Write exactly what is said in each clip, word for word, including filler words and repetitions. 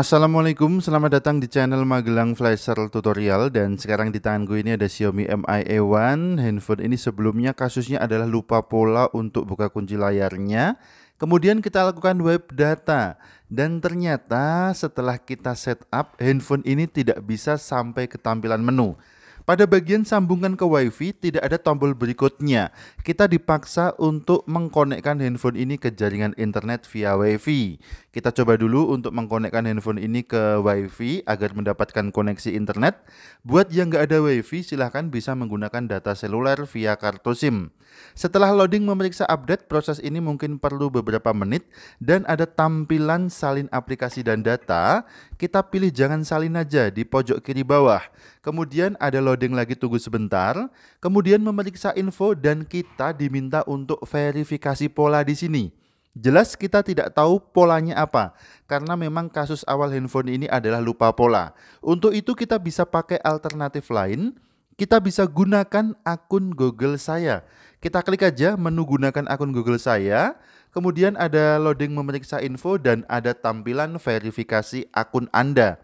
Assalamualaikum, selamat datang di channel Magelang Flasher Tutorial. Dan sekarang di tangan gue ini ada Xiaomi Mi A satu. Handphone ini sebelumnya kasusnya adalah lupa pola untuk buka kunci layarnya. Kemudian kita lakukan wipe data. Dan ternyata setelah kita setup, handphone ini tidak bisa sampai ke tampilan menu. Pada bagian sambungan ke WiFi tidak ada tombol berikutnya. Kita dipaksa untuk mengkonekkan handphone ini ke jaringan internet via WiFi. Kita coba dulu untuk mengkonekkan handphone ini ke WiFi agar mendapatkan koneksi internet. Buat yang nggak ada WiFi, silahkan bisa menggunakan data seluler via kartu SIM. Setelah loading memeriksa update, proses ini mungkin perlu beberapa menit dan ada tampilan salin aplikasi dan data. Kita pilih jangan salin aja di pojok kiri bawah. Kemudian ada loading lagi, tunggu sebentar, kemudian memeriksa info dan kita diminta untuk verifikasi pola di sini. Jelas kita tidak tahu polanya apa, karena memang kasus awal handphone ini adalah lupa pola. Untuk itu kita bisa pakai alternatif lain, kita bisa gunakan akun Google saya. Kita klik aja menu gunakan akun Google saya, kemudian ada loading memeriksa info dan ada tampilan verifikasi akun Anda.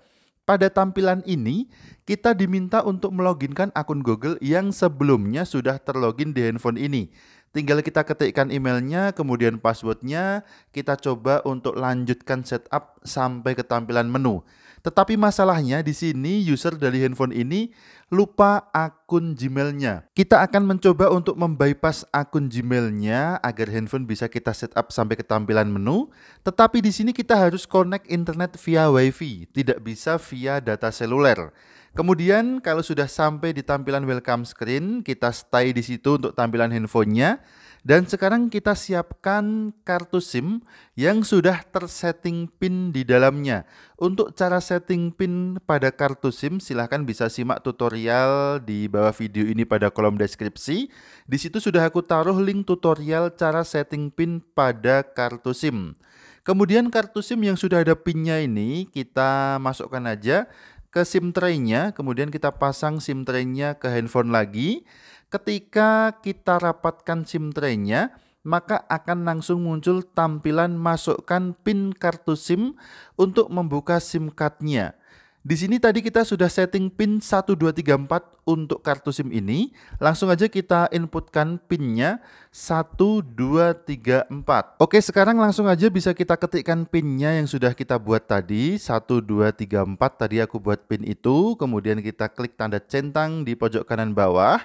Pada tampilan ini, kita diminta untuk meloginkan akun Google yang sebelumnya sudah terlogin di handphone ini. Tinggal kita ketikkan emailnya, kemudian passwordnya, kita coba untuk lanjutkan setup sampai ke tampilan menu. Tetapi masalahnya di sini user dari handphone ini lupa akun Gmailnya. Kita akan mencoba untuk membypass akun Gmailnya agar handphone bisa kita setup sampai ke tampilan menu. Tetapi di sini kita harus connect internet via WiFi, tidak bisa via data seluler. Kemudian kalau sudah sampai di tampilan welcome screen, kita stay di situ untuk tampilan handphonenya. Dan sekarang kita siapkan kartu SIM yang sudah tersetting PIN di dalamnya. Untuk cara setting PIN pada kartu SIM, silahkan bisa simak tutorial di bawah video ini pada kolom deskripsi. Di situ sudah aku taruh link tutorial cara setting PIN pada kartu SIM. Kemudian kartu SIM yang sudah ada PIN-nya ini kita masukkan aja ke SIM tray-nya, kemudian kita pasang SIM tray-nya ke handphone lagi. Ketika kita rapatkan SIM tray-nya, maka akan langsung muncul tampilan masukkan PIN kartu SIM untuk membuka SIM card-nya. Di sini tadi kita sudah setting PIN satu dua tiga empat untuk kartu SIM ini. Langsung aja kita inputkan PIN-nya satu dua tiga empat. Oke, sekarang langsung aja bisa kita ketikkan PIN-nya yang sudah kita buat tadi. satu dua tiga empat tadi aku buat PIN itu. Kemudian kita klik tanda centang di pojok kanan bawah.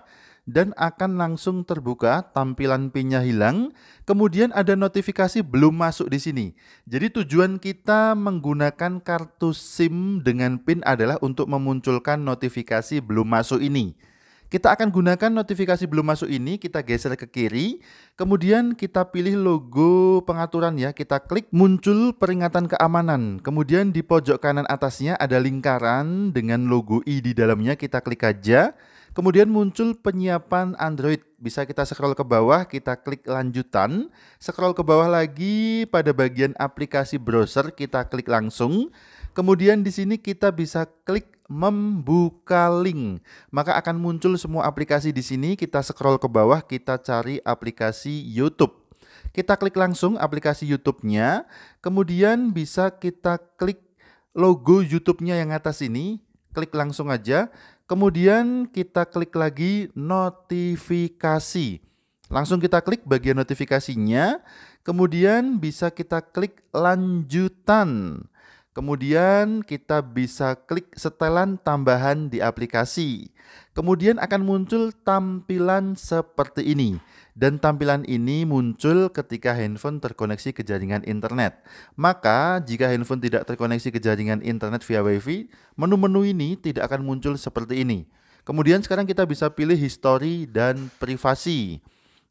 Dan akan langsung terbuka, tampilan PIN-nya hilang. Kemudian ada notifikasi belum masuk di sini. Jadi tujuan kita menggunakan kartu SIM dengan PIN adalah untuk memunculkan notifikasi belum masuk ini. Kita akan gunakan notifikasi belum masuk ini, kita geser ke kiri. Kemudian kita pilih logo pengaturan ya, kita klik muncul peringatan keamanan. Kemudian di pojok kanan atasnya ada lingkaran dengan logo i di dalamnya, kita klik aja. Kemudian muncul penyiapan Android, bisa kita scroll ke bawah, kita klik lanjutan. Scroll ke bawah lagi, pada bagian aplikasi browser kita klik langsung. Kemudian di sini kita bisa klik membuka link. Maka akan muncul semua aplikasi di sini, kita scroll ke bawah, kita cari aplikasi YouTube. Kita klik langsung aplikasi YouTube-nya, kemudian bisa kita klik logo YouTube-nya yang atas ini, klik langsung aja. Kemudian kita klik lagi notifikasi. Langsung kita klik bagian notifikasinya. Kemudian bisa kita klik lanjutan. Kemudian kita bisa klik setelan tambahan di aplikasi. Kemudian akan muncul tampilan seperti ini. Dan tampilan ini muncul ketika handphone terkoneksi ke jaringan internet. Maka jika handphone tidak terkoneksi ke jaringan internet via WiFi, menu-menu ini tidak akan muncul seperti ini. Kemudian sekarang kita bisa pilih history dan privasi.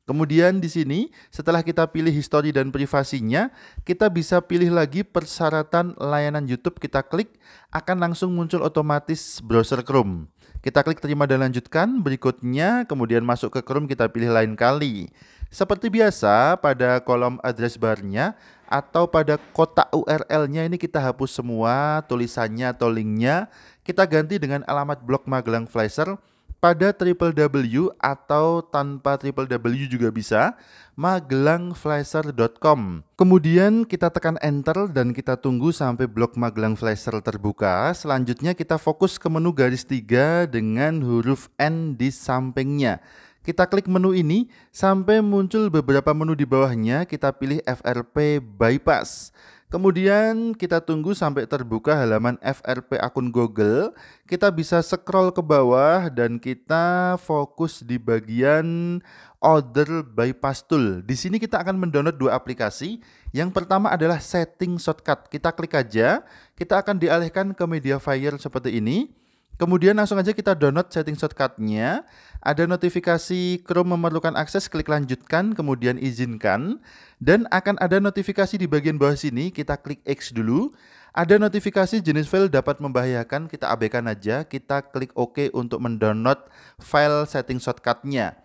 Kemudian di sini setelah kita pilih histori dan privasinya, kita bisa pilih lagi persyaratan layanan YouTube, kita klik, akan langsung muncul otomatis browser Chrome. Kita klik terima dan lanjutkan, berikutnya kemudian masuk ke Chrome, kita pilih lain kali. Seperti biasa pada kolom address bar-nya atau pada kotak U R L-nya ini kita hapus semua tulisannya atau link-nya, kita ganti dengan alamat blog Magelang Flasher. pada triple W atau tanpa triple W juga bisa, magelang flasher dot com. Kemudian kita tekan enter dan kita tunggu sampai blok Magelang Flasher terbuka. Selanjutnya kita fokus ke menu garis tiga dengan huruf N di sampingnya. Kita klik menu ini sampai muncul beberapa menu di bawahnya, kita pilih F R P Bypass. Kemudian kita tunggu sampai terbuka halaman F R P akun Google. Kita bisa scroll ke bawah dan kita fokus di bagian Other Bypass Tool. Di sini kita akan mendownload dua aplikasi. Yang pertama adalah Setting Shortcut. Kita klik aja, kita akan dialihkan ke MediaFire seperti ini. Kemudian langsung aja kita download setting shortcut-nya. Ada notifikasi Chrome memerlukan akses, klik lanjutkan, kemudian izinkan. Dan akan ada notifikasi di bagian bawah sini, kita klik X dulu. Ada notifikasi jenis file dapat membahayakan, kita abaikan aja. Kita klik OK untuk mendownload file setting shortcut-nya.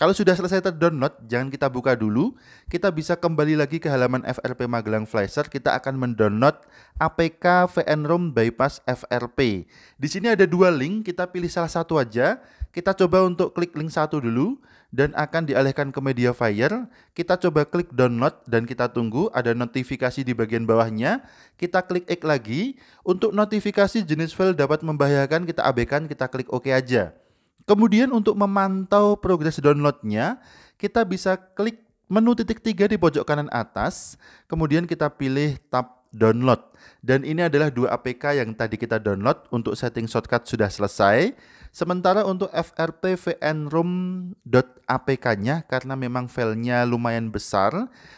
Kalau sudah selesai terdownload, jangan kita buka dulu. Kita bisa kembali lagi ke halaman F R P Magelang Flasher. Kita akan mendownload A P K V N ROM Bypass F R P. Di sini ada dua link, kita pilih salah satu aja. Kita coba untuk klik link satu dulu dan akan dialihkan ke MediaFire. Kita coba klik download dan kita tunggu, ada notifikasi di bagian bawahnya. Kita klik X lagi. Untuk notifikasi jenis file dapat membahayakan, kita abaikan, kita klik OK aja. Kemudian untuk memantau progres downloadnya, kita bisa klik menu titik tiga di pojok kanan atas, kemudian kita pilih tab download. Dan ini adalah dua A P K yang tadi kita download. Untuk setting shortcut sudah selesai. Sementara untuk F R P V N ROM.apk-nya, karena memang filenya lumayan besar,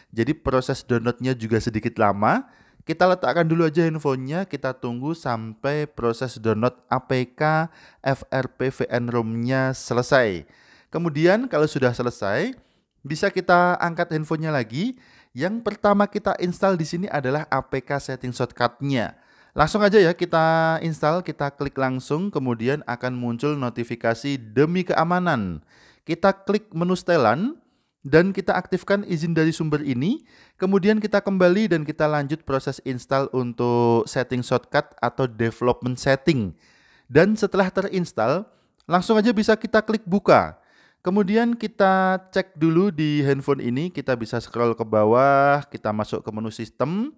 jadi proses downloadnya juga sedikit lama. Kita letakkan dulu aja handphonenya, kita tunggu sampai proses download A P K F R P V N ROM-nya selesai. Kemudian kalau sudah selesai, bisa kita angkat handphonenya lagi. Yang pertama kita install di sini adalah A P K setting shortcut-nya. Langsung aja ya kita install, kita klik langsung, kemudian akan muncul notifikasi demi keamanan. Kita klik menu setelan. Dan kita aktifkan izin dari sumber ini. Kemudian kita kembali dan kita lanjut proses install untuk setting shortcut atau development setting. Dan setelah terinstall, langsung aja bisa kita klik buka. Kemudian kita cek dulu di handphone ini. Kita bisa scroll ke bawah, kita masuk ke menu sistem.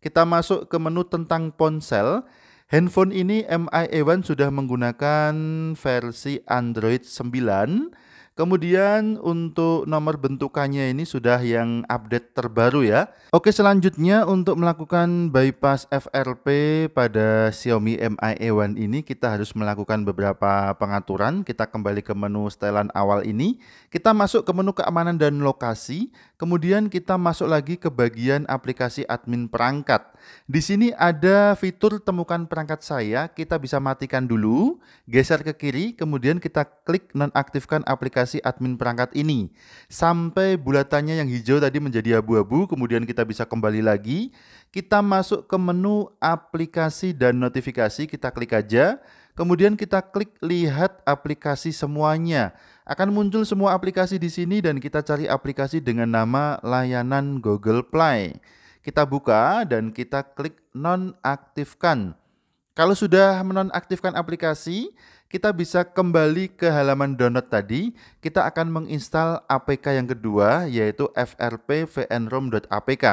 Kita masuk ke menu tentang ponsel. Handphone ini Mi A one sudah menggunakan versi Android sembilan. Kemudian untuk nomor bentukannya ini sudah yang update terbaru ya. Oke, selanjutnya untuk melakukan bypass F R P pada Xiaomi Mi A one ini, kita harus melakukan beberapa pengaturan. Kita kembali ke menu setelan awal ini. Kita masuk ke menu keamanan dan lokasi. Kemudian kita masuk lagi ke bagian aplikasi admin perangkat. Di sini ada fitur temukan perangkat saya. Kita bisa matikan dulu, geser ke kiri, kemudian kita klik nonaktifkan aplikasi admin perangkat ini sampai bulatannya yang hijau tadi menjadi abu-abu. Kemudian kita bisa kembali lagi, kita masuk ke menu aplikasi dan notifikasi, kita klik aja, kemudian kita klik lihat aplikasi semuanya. Akan muncul semua aplikasi di sini dan kita cari aplikasi dengan nama layanan Google Play. Kita buka dan kita klik nonaktifkan. Kalau sudah menonaktifkan aplikasi, kita bisa kembali ke halaman download tadi. Kita akan menginstal A P K yang kedua, yaitu F R P V N ROM.apk.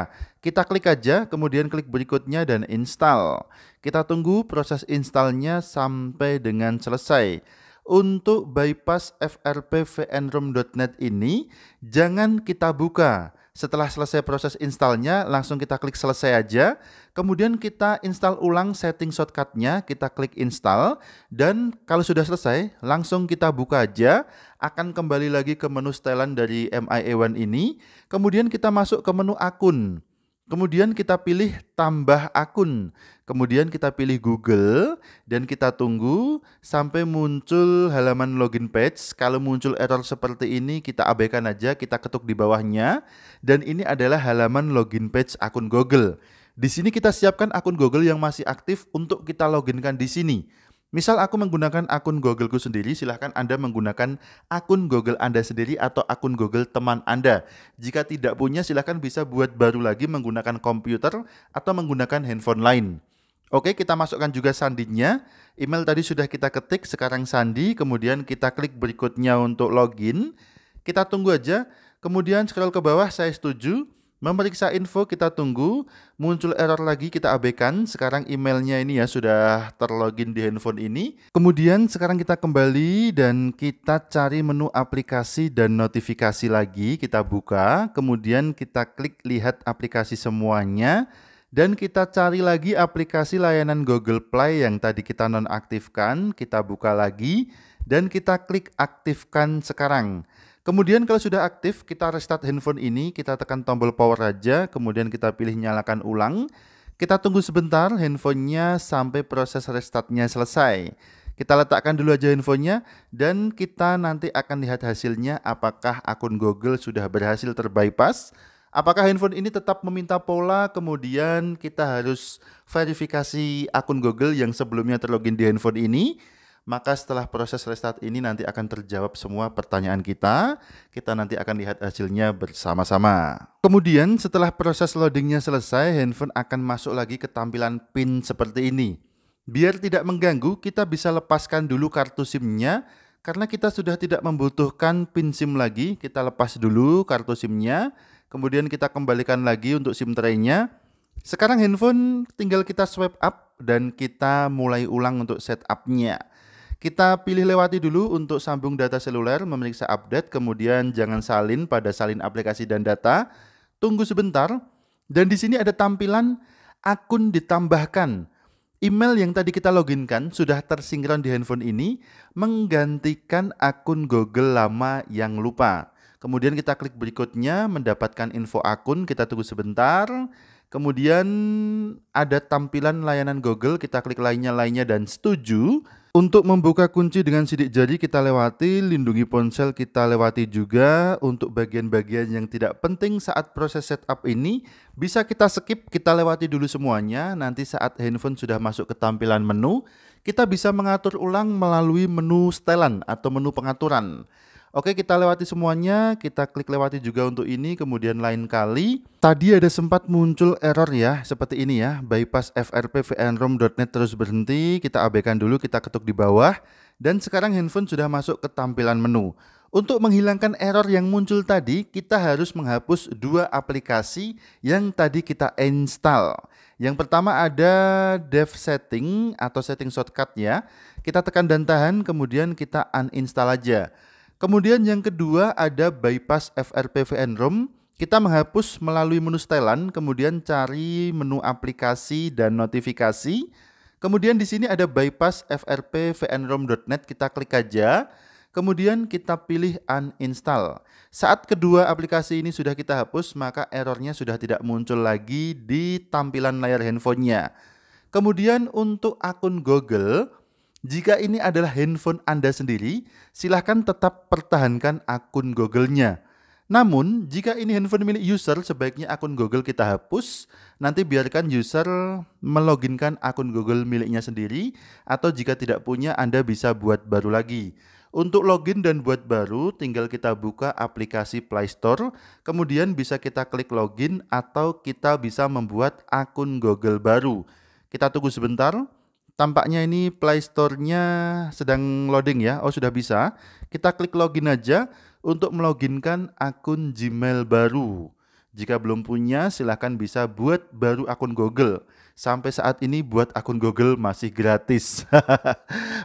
Kita klik aja, kemudian klik berikutnya dan install. Kita tunggu proses installnya sampai dengan selesai. Untuk bypass F R P V N ROM dot net ini, jangan kita buka. Setelah selesai proses installnya, langsung kita klik selesai aja. Kemudian kita install ulang setting shortcut-nya, kita klik install. Dan kalau sudah selesai, langsung kita buka aja. Akan kembali lagi ke menu setelan dari Mi A one ini. Kemudian kita masuk ke menu akun. Kemudian kita pilih tambah akun. Kemudian kita pilih Google dan kita tunggu sampai muncul halaman login page. Kalau muncul error seperti ini, kita abaikan aja, kita ketuk di bawahnya. Dan ini adalah halaman login page akun Google. Di sini kita siapkan akun Google yang masih aktif untuk kita loginkan di sini. Misal aku menggunakan akun Googleku sendiri, silahkan Anda menggunakan akun Google Anda sendiri atau akun Google teman Anda. Jika tidak punya, silahkan bisa buat baru lagi menggunakan komputer atau menggunakan handphone lain. Oke, kita masukkan juga sandinya. Email tadi sudah kita ketik, sekarang sandi, kemudian kita klik berikutnya untuk login. Kita tunggu aja, kemudian scroll ke bawah, saya setuju. Memeriksa info, kita tunggu. Muncul error lagi, kita abaikan. Sekarang emailnya ini ya sudah terlogin di handphone ini. Kemudian sekarang kita kembali dan kita cari menu aplikasi dan notifikasi lagi. Kita buka, kemudian kita klik lihat aplikasi semuanya. Dan kita cari lagi aplikasi layanan Google Play yang tadi kita nonaktifkan. Kita buka lagi dan kita klik aktifkan sekarang. Kemudian kalau sudah aktif, kita restart handphone ini, kita tekan tombol power aja, kemudian kita pilih nyalakan ulang. Kita tunggu sebentar handphonenya sampai proses restartnya selesai. Kita letakkan dulu aja handphonenya dan kita nanti akan lihat hasilnya apakah akun Google sudah berhasil terbypass. Apakah handphone ini tetap meminta pola, kemudian kita harus verifikasi akun Google yang sebelumnya terlogin di handphone ini. Maka setelah proses restart ini nanti akan terjawab semua pertanyaan kita. Kita nanti akan lihat hasilnya bersama-sama. Kemudian setelah proses loadingnya selesai, handphone akan masuk lagi ke tampilan PIN seperti ini. Biar tidak mengganggu, kita bisa lepaskan dulu kartu SIM-nya. Karena kita sudah tidak membutuhkan PIN SIM lagi, kita lepas dulu kartu SIM-nya. Kemudian kita kembalikan lagi untuk SIM tray-nya. Sekarang handphone tinggal kita swipe up dan kita mulai ulang untuk setup-nya. Kita pilih lewati dulu untuk sambung data seluler, memeriksa update, kemudian jangan salin pada salin aplikasi dan data. Tunggu sebentar, dan di sini ada tampilan akun ditambahkan. Email yang tadi kita loginkan sudah tersinkron di handphone ini, menggantikan akun Google lama yang lupa. Kemudian kita klik berikutnya, mendapatkan info akun, kita tunggu sebentar. Kemudian ada tampilan layanan Google, kita klik lainnya-lainnya dan setuju. Untuk membuka kunci dengan sidik jari kita lewati, lindungi ponsel kita lewati juga. Untuk bagian-bagian yang tidak penting saat proses setup ini bisa kita skip, kita lewati dulu semuanya. Nanti saat handphone sudah masuk ke tampilan menu, kita bisa mengatur ulang melalui menu setelan atau menu pengaturan. Oke, kita lewati semuanya, kita klik lewati juga untuk ini, kemudian lain kali. Tadi ada sempat muncul error ya, seperti ini ya, bypass F R P V N ROM dot net terus berhenti, kita abaikan dulu, kita ketuk di bawah, dan sekarang handphone sudah masuk ke tampilan menu. Untuk menghilangkan error yang muncul tadi, kita harus menghapus dua aplikasi yang tadi kita install. Yang pertama ada Dev Setting atau Setting Shortcut ya, kita tekan dan tahan, kemudian kita uninstall aja. Kemudian yang kedua ada bypass F R P V N ROM, kita menghapus melalui menu setelan, kemudian cari menu aplikasi dan notifikasi. Kemudian di sini ada bypass F R P V N ROM dot net, kita klik aja. Kemudian kita pilih uninstall. Saat kedua aplikasi ini sudah kita hapus, maka errornya sudah tidak muncul lagi di tampilan layar handphonenya. Kemudian untuk akun Google, jika ini adalah handphone Anda sendiri, silahkan tetap pertahankan akun Google-nya. Namun, jika ini handphone milik user, sebaiknya akun Google kita hapus. Nanti biarkan user meloginkan akun Google miliknya sendiri, atau jika tidak punya, Anda bisa buat baru lagi. Untuk login dan buat baru, tinggal kita buka aplikasi Play Store, kemudian bisa kita klik login atau kita bisa membuat akun Google baru. Kita tunggu sebentar. Tampaknya ini Play Store-nya sedang loading ya. Oh, sudah bisa. Kita klik login aja untuk meloginkan akun Gmail baru. Jika belum punya, silahkan bisa buat baru akun Google. Sampai saat ini buat akun Google masih gratis.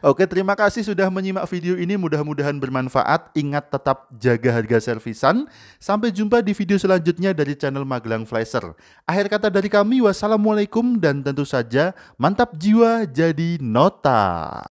Oke, terima kasih sudah menyimak video ini. Mudah-mudahan bermanfaat. Ingat tetap jaga harga servisan. Sampai jumpa di video selanjutnya dari channel Magelang Flasher. Akhir kata dari kami, wassalamualaikum dan tentu saja mantap jiwa jadi nota.